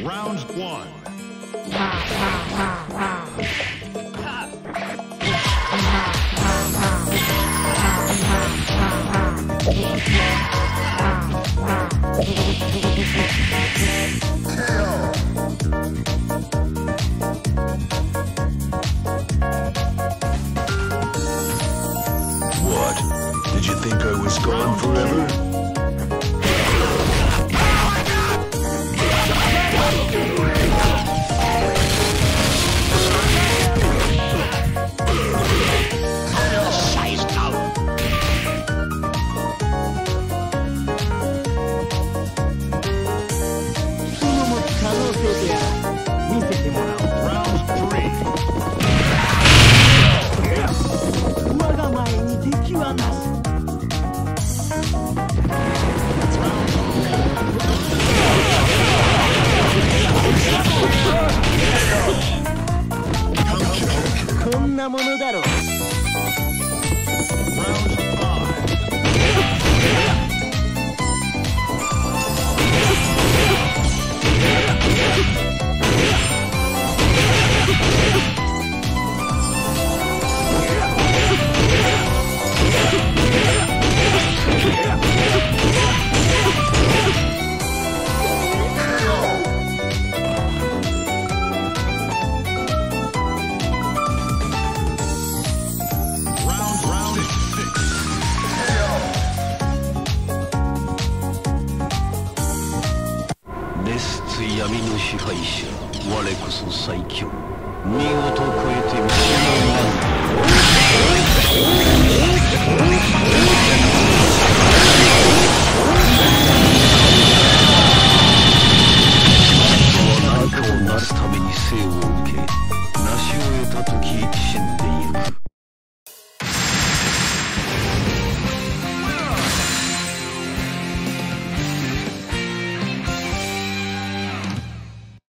Round one. What? Did you think I was gone forever?